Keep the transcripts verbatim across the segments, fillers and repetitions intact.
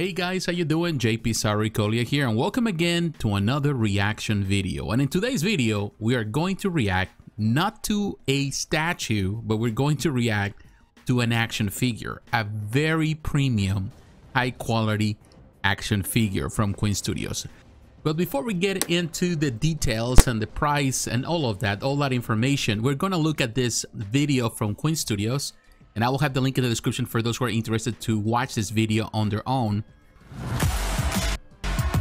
Hey guys, how you doing? J P Sarikolia here, and welcome again to another reaction video. And in today's video, we are going to react not to a statue, but we're going to react to an action figure, a very premium, high quality action figure from Queen Studios. But before we get into the details and the price and all of that, all that information, we're going to look at this video from Queen Studios. And I will have the link in the description for those who are interested to watch this video on their own.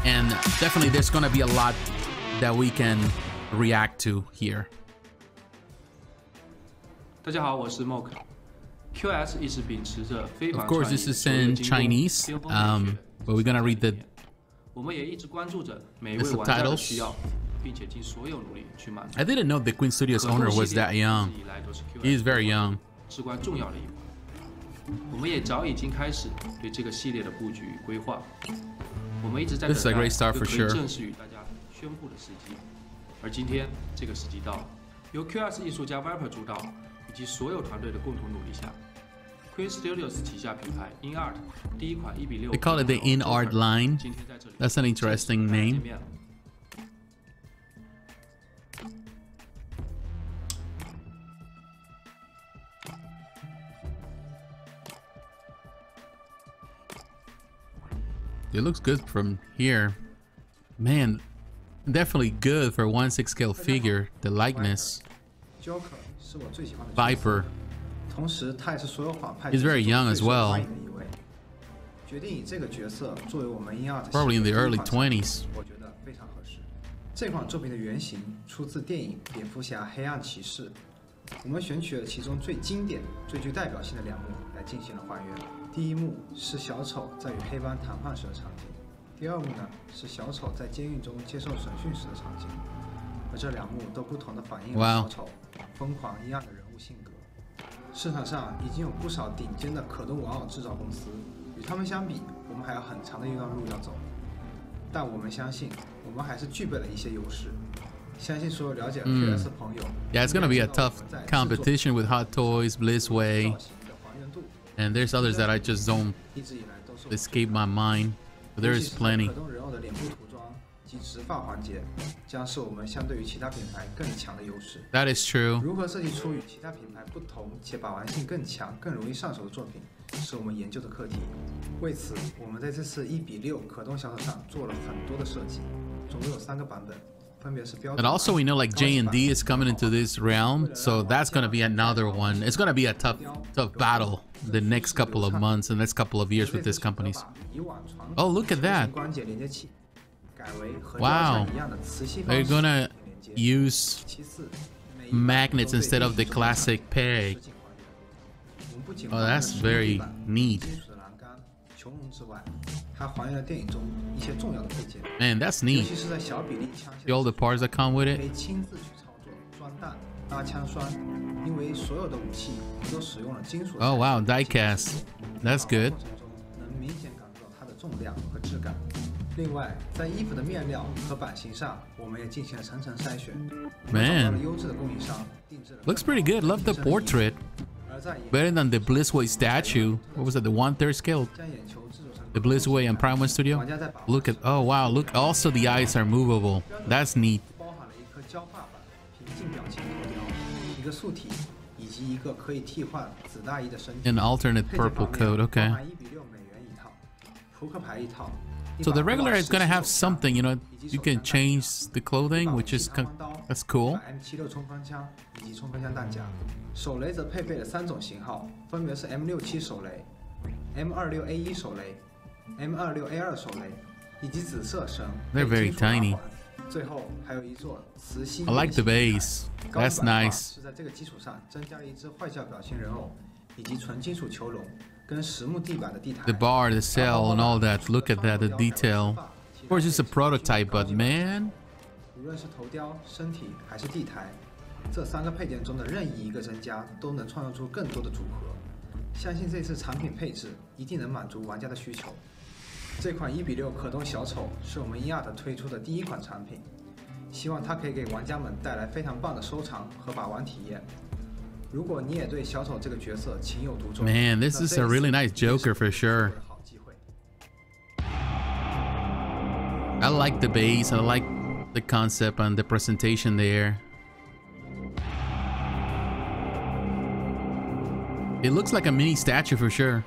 And definitely there's going to be a lot that we can react to here. Of course, this is in Chinese, um, but we're going to read the, the subtitles. I didn't know the Queen Studios owner was that young. He is very young. This is a great start for sure. They call it the In-Art line. That's an interesting name. It looks good from here. Man, definitely good for one sixth scale figure, the likeness. Viper. He's very young as well. Probably in the early twenties. Wow. Mm. Yeah, it's gonna be a tough competition with Hot Toys, Blitzway, and there's others that I just don't escape my mind, but there is plenty. That is true. And also we know like J and D is coming into this realm, so that's going to be another one. It's going to be a tough, tough battle the next couple of months and next couple of years with these companies. Oh, look at that. Wow. They're going to use magnets instead of the classic peg. Oh, that's very neat. Man, that's neat. See all the parts that come with it. Oh wow, diecast. That's good. Man, looks pretty good. Love the portrait. Better than the Blitzway statue. What was it? The one third scale. The Blitzway and Primal Studio. Look at, oh wow, look, also the eyes are movable. That's neat. An alternate purple coat, okay. So the regular is gonna have something, you know, you can change the clothing, which is, that's cool. They're very tiny. I like the base. That's nice. The bar, the cell, and all that. Look at that, the detail. Of course, it's a prototype, but man. Man, this is a really nice Joker for sure. I like the base, I like the concept and the presentation there. It looks like a mini statue for sure.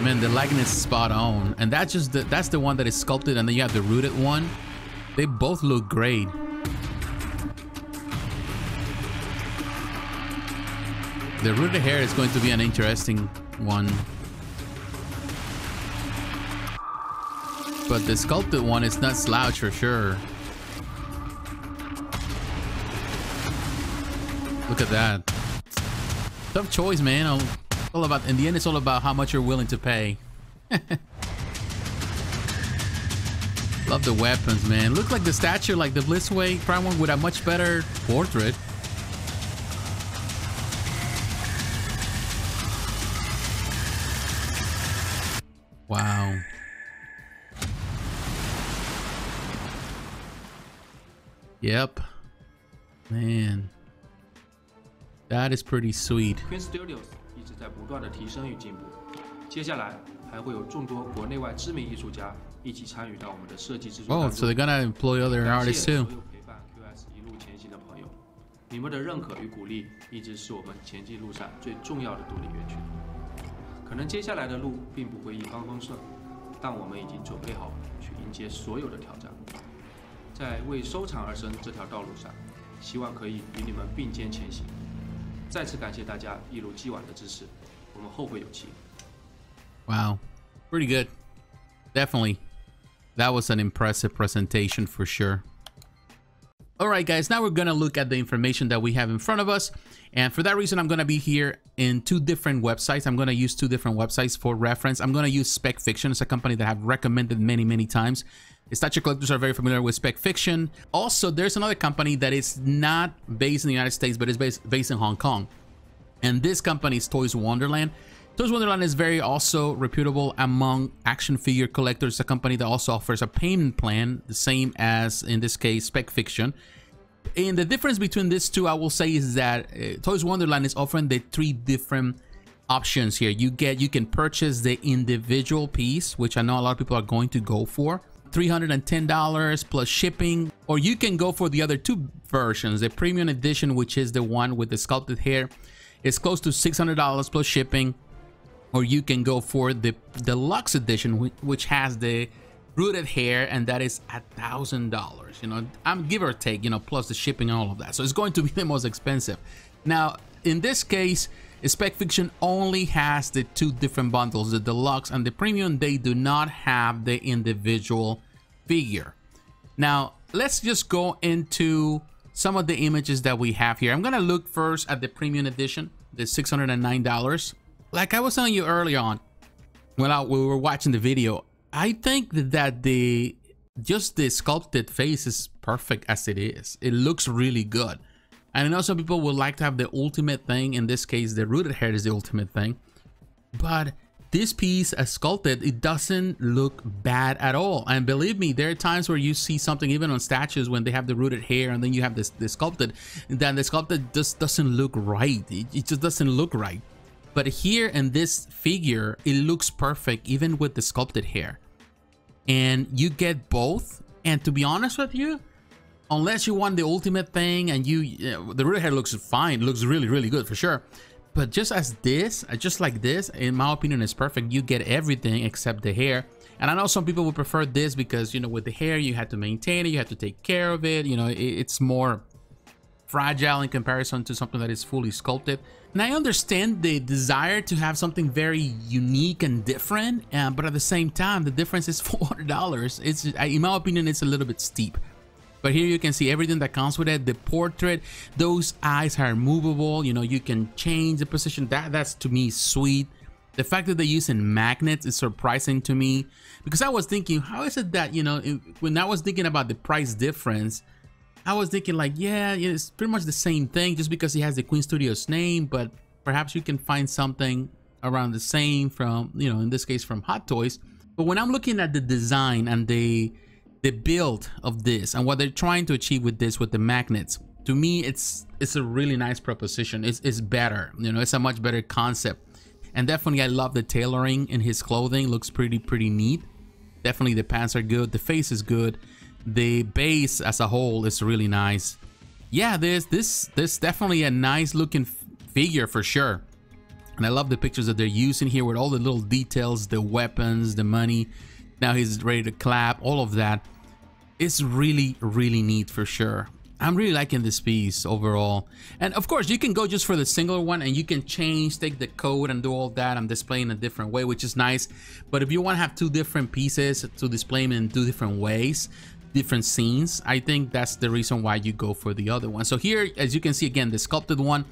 Man, the likeness is spot on. And that's just the, that's the one that is sculpted, and then you have the rooted one. They both look great. The rooted hair is going to be an interesting one. But the sculpted one is not slouch for sure. Look at that. Tough choice, man. I'll, all about, in the end, it's all about how much you're willing to pay. Love the weapons, man. Look like the statue, like the Blitzway Primal, with a much better portrait. Wow. Yep. Man. That is pretty sweet. Queen Studios. 在不断的提升与进步，接下来还会有众多国内外知名艺术家一起参与到我们的设计制作当中。Oh, so they're gonna employ other artists too. 所有陪伴 Q S 一路前行的朋友，你们的认可与鼓励一直是我们前进路上最重要的动力源泉。可能接下来的路并不会一帆风顺，但我们已经准备好去迎接所有的挑战。在为收藏而生这条道路上，希望可以与你们并肩前行。 再次感谢大家一如既往的支持，我们后会有期。Wow, pretty good. Definitely, that was an impressive presentation for sure. All right, guys, now we're gonna look at the information that we have in front of us, and for that reason, I'm gonna be here in two different websites. I'm gonna use two different websites for reference. I'm gonna use Spec Fiction. It's a company that I've recommended many, many times. Statue collectors are very familiar with Spec Fiction. Also, there's another company that is not based in the United States, but is based, based in Hong Kong. And this company is Toys Wonderland. Toys Wonderland is very also reputable among action figure collectors. It's a company that also offers a payment plan, the same as, in this case, Spec Fiction. And the difference between these two, I will say, is that uh, Toys Wonderland is offering the three different options here. You get, you can purchase the individual piece, which I know a lot of people are going to go for. three hundred ten dollars plus shipping, or you can go for the other two versions. The premium edition, which is the one with the sculpted hair, is close to six hundred dollars plus shipping, or you can go for the deluxe edition, which has the rooted hair, and that is a thousand dollars, you know, I'm give or take, you know, plus the shipping and all of that. So it's going to be the most expensive. Now in this case, Spec Fiction only has the two different bundles, the deluxe and the premium. They do not have the individual figure. Now let's just go into some of the images that we have here. I'm gonna look first at the premium edition, the six hundred nine dollars. Like I was telling you earlier on when I, we were watching the video, I think that the just the sculpted face is perfect as it is. It looks really good. And I know some people would like to have the ultimate thing. In this case, the rooted hair is the ultimate thing. But this piece as sculpted, it doesn't look bad at all. And believe me, there are times where you see something, even on statues, when they have the rooted hair and then you have this, this sculpted, then the sculpted just doesn't look right. It, it just doesn't look right. But here in this figure, it looks perfect, even with the sculpted hair. And you get both. And to be honest with you, unless you want the ultimate thing, and you, you know, the rooted hair looks fine, looks really, really good for sure. But just as this, just like this, in my opinion, is perfect. You get everything except the hair. And I know some people would prefer this because, you know, with the hair, you have to maintain it, you have to take care of it. You know, it, it's more fragile in comparison to something that is fully sculpted. And I understand the desire to have something very unique and different, uh, but at the same time, the difference is four hundred dollars. It's, in my opinion, it's a little bit steep. But here you can see everything that comes with it. The portrait, those eyes are movable. You know, you can change the position. That, that's to me sweet. The fact that they're using magnets is surprising to me, because I was thinking, how is it that, you know, it, when I was thinking about the price difference, I was thinking like, yeah, it's pretty much the same thing just because it has the Queen Studios name, but perhaps you can find something around the same from, you know, in this case from Hot Toys. But when I'm looking at the design and the the build of this and what they're trying to achieve with this, with the magnets, to me, it's it's a really nice proposition. It's, it's better, you know, it's a much better concept. And definitely I love the tailoring in his clothing. Looks pretty, pretty neat. Definitely the pants are good. The face is good. The base as a whole is really nice. Yeah, this this this definitely a nice looking figure for sure. And I love the pictures that they're using here with all the little details, the weapons, the money. Now he's ready to clap, all of that. It's really, really neat for sure. I'm really liking this piece overall. And of course, you can go just for the singular one and you can change, take the code and do all that. I'm displaying a different way, which is nice. But if you want to have two different pieces to display them in two different ways, different scenes, I think that's the reason why you go for the other one. So here, as you can see, again, the sculpted one,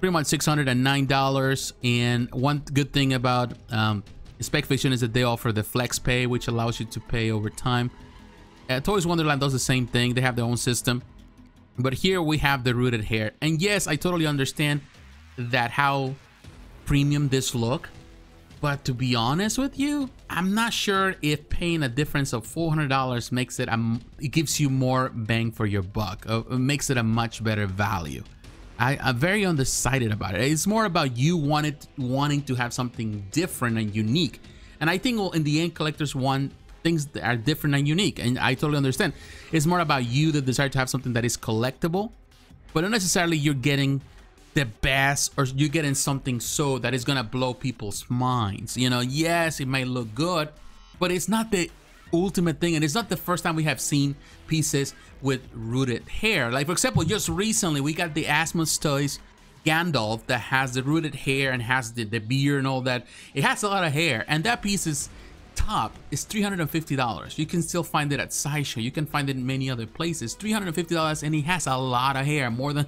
pretty much six hundred nine dollars. And one good thing about um, Spec Fiction is that they offer the flex pay, which allows you to pay over time. Uh, Toys Wonderland does the same thing. They have their own system. But here we have the rooted hair. And yes, I totally understand that how premium this look. But to be honest with you, I'm not sure if paying a difference of four hundred dollars makes it, um, it gives you more bang for your buck. Uh, it makes it a much better value. I, I'm very undecided about it. It's more about you wanted, wanting to have something different and unique. And I think, well, in the end, collectors want things that are different and unique, and I totally understand. It's more about you, the desire to have something that is collectible, but not necessarily you're getting the best or you're getting something so that is gonna blow people's minds. You know, yes, it might look good, but it's not the ultimate thing, and it's not the first time we have seen pieces with rooted hair. Like, for example, just recently we got the Asmus Toys Gandalf that has the rooted hair and has the, the beard and all that. It has a lot of hair, and that piece is top is three hundred fifty dollars. You can still find it at SciShow. You can find it in many other places. three hundred fifty dollars, and he has a lot of hair, more than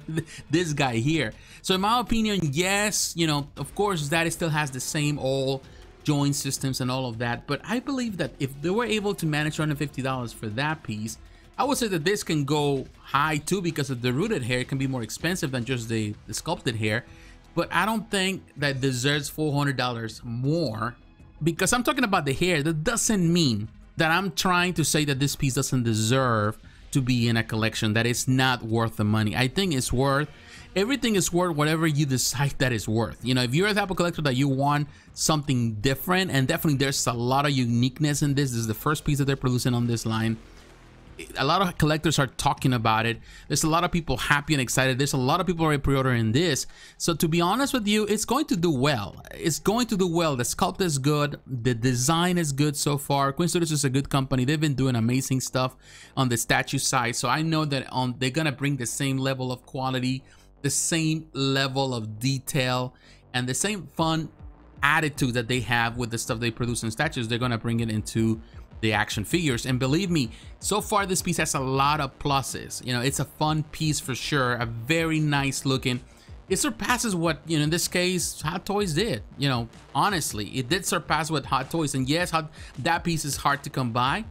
this guy here. So in my opinion, yes, you know, of course that it still has the same old joint systems and all of that, but I believe that if they were able to manage two hundred fifty dollars for that piece, I would say that this can go high too, because of the rooted hair. It can be more expensive than just the, the sculpted hair, but I don't think that deserves four hundred dollars more. Because I'm talking about the hair, that doesn't mean that I'm trying to say that this piece doesn't deserve to be in a collection, that it's not worth the money. I think it's worth, everything is worth whatever you decide that it's worth. You know, if you're a type of collector that you want something different, and definitely there's a lot of uniqueness in this. This is the first piece that they're producing on this line. A lot of collectors are talking about it. There's a lot of people happy and excited. There's a lot of people already pre-ordering this. So to be honest with you, it's going to do well. It's going to do well. The sculpt is good. The design is good so far. Queen Studios is a good company. They've been doing amazing stuff on the statue side. So I know that on they're gonna bring the same level of quality, the same level of detail, and the same fun attitude that they have with the stuff they produce in statues. They're gonna bring it into the action figures, and believe me, so far this piece has a lot of pluses. You know, it's a fun piece for sure, a very nice looking. It surpasses what, you know, in this case Hot Toys did. You know, honestly, it did surpass what Hot Toys, and yes, hot, that piece is hard to come by,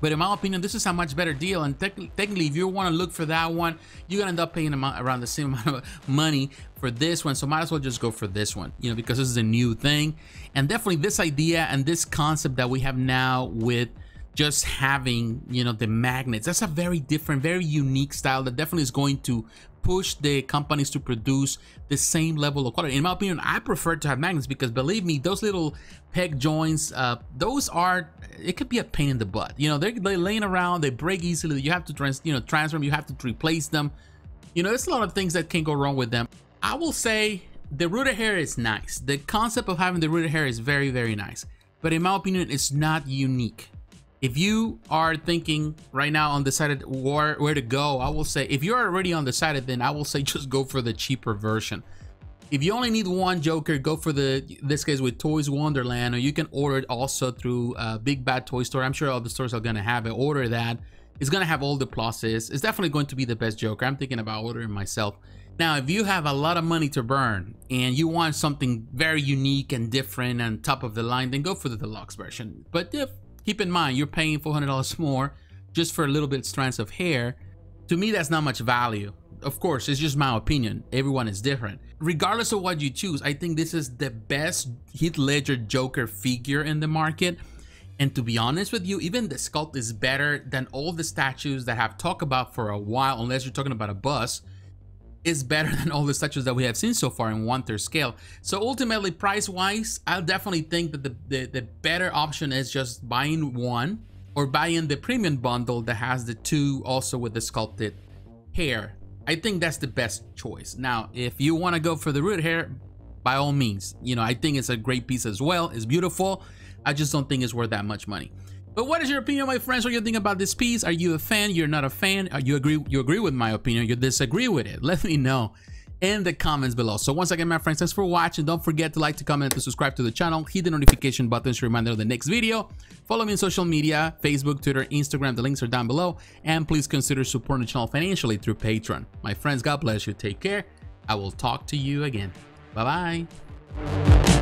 but in my opinion this is a much better deal. And tech, technically if you want to look for that one, you're gonna end up paying around the same amount of money for this one, so might as well just go for this one, you know, because this is a new thing. And definitely this idea and this concept that we have now with just having, you know, the magnets, that's a very different, very unique style that definitely is going to push the companies to produce the same level of quality. In my opinion, I prefer to have magnets, because believe me, those little peg joints, uh, those are, it could be a pain in the butt. You know, they're, they're laying around, they break easily. You have to trans, you know, transform, you have to replace them. You know, there's a lot of things that can go wrong with them. I will say the rooted hair is nice. The concept of having the rooted hair is very, very nice. But in my opinion, it's not unique. If you are thinking right now undecided where, where to go, I will say, if you're already undecided, then I will say just go for the cheaper version. If you only need one Joker, go for the, in this case with Toys Wonderland, or you can order it also through uh, Big Bad Toy Store. I'm sure all the stores are gonna have it. Order that. It's gonna have all the pluses. It's definitely going to be the best Joker. I'm thinking about ordering myself. Now, if you have a lot of money to burn and you want something very unique and different and top of the line, then go for the deluxe version. But if keep in mind, you're paying four hundred dollars more just for a little bit strands of hair. To me, that's not much value. Of course, it's just my opinion. Everyone is different. Regardless of what you choose, I think this is the best Heath Ledger Joker figure in the market. And to be honest with you, even the sculpt is better than all the statues that I've talked about for a while, unless you're talking about a bust. is better than all the statues that we have seen so far in one-third scale. So ultimately, price-wise, I definitely think that the, the, the better option is just buying one or buying the premium bundle that has the two also with the sculpted hair. I think that's the best choice. Now, if you want to go for the root hair, by all means, you know, I think it's a great piece as well. It's beautiful. I just don't think it's worth that much money. But what is your opinion, my friends? What do you think about this piece? Are you a fan? You're not a fan? Are you agree? You agree with my opinion? You disagree with it? Let me know in the comments below. So once again, my friends, thanks for watching. Don't forget to like, to comment, and to subscribe to the channel. Hit the notification button to remind you of the next video. Follow me on social media, Facebook, Twitter, Instagram. The links are down below. And please consider supporting the channel financially through Patreon. My friends, God bless you. Take care. I will talk to you again. Bye-bye.